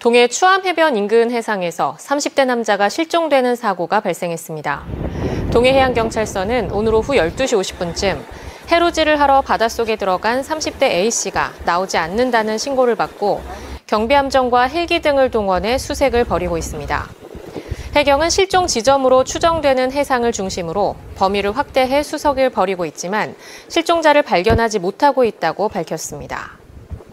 동해 추암해변 인근 해상에서 30대 남자가 실종되는 사고가 발생했습니다. 동해해양경찰서는 오늘 오후 12시 50분쯤 해루질을 하러 바닷속에 들어간 30대 A씨가 나오지 않는다는 신고를 받고 경비함정과 헬기 등을 동원해 수색을 벌이고 있습니다. 해경은 실종 지점으로 추정되는 해상을 중심으로 범위를 확대해 수색을 벌이고 있지만 실종자를 발견하지 못하고 있다고 밝혔습니다.